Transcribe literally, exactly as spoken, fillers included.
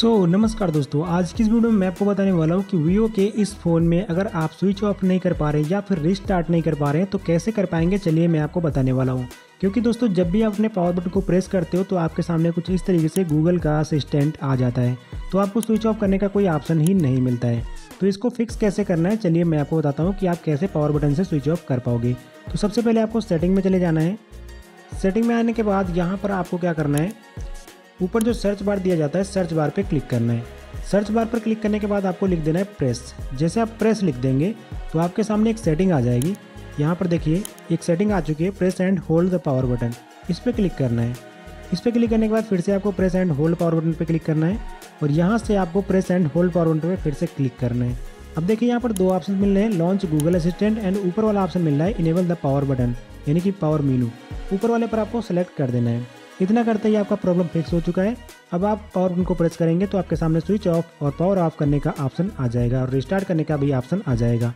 सो so, नमस्कार दोस्तों, आज की इस वीडियो में मैं आपको बताने वाला हूँ कि वीवो के इस फ़ोन में अगर आप स्विच ऑफ नहीं कर पा रहे या फिर रिस्टार्ट नहीं कर पा रहे हैं तो कैसे कर पाएंगे, चलिए मैं आपको बताने वाला हूँ। क्योंकि दोस्तों जब भी आप अपने पावर बटन को प्रेस करते हो तो आपके सामने कुछ इस तरीके से गूगल का असिस्टेंट आ जाता है, तो आपको स्विच ऑफ करने का कोई ऑप्शन ही नहीं मिलता है। तो इसको फिक्स कैसे करना है, चलिए मैं आपको बताता हूँ कि आप कैसे पावर बटन से स्विच ऑफ कर पाओगे। तो सबसे पहले आपको सेटिंग में चले जाना है। सेटिंग में आने के बाद यहाँ पर आपको क्या करना है, ऊपर जो सर्च बार दिया जाता है सर्च बार पे क्लिक करना है। सर्च बार पर क्लिक करने के बाद आपको लिख देना है प्रेस। जैसे आप प्रेस लिख देंगे तो आपके सामने एक सेटिंग आ जाएगी। यहाँ पर देखिए एक सेटिंग आ चुकी है, press and hold the power button, इस पर क्लिक करना है। इस पर क्लिक करने के बाद फिर से आपको press and hold power button पर क्लिक करना है और यहाँ से आपको press and hold power button पर फिर से क्लिक करना है। अब देखिए यहाँ पर दो ऑप्शन मिल रहे हैं, लॉन्च गूगल असिस्टेंट एंड ऊपर वाला ऑप्शन मिल रहा है इनेबल द पावर बटन यानी कि पावर मेनू। ऊपर वाले पर आपको सेलेक्ट कर देना है। इतना करते ही आपका प्रॉब्लम फिक्स हो चुका है। अब आप पावर बटन को प्रेस करेंगे तो आपके सामने स्विच ऑफ और पावर ऑफ करने का ऑप्शन आ जाएगा और रिस्टार्ट करने का भी ऑप्शन आ जाएगा।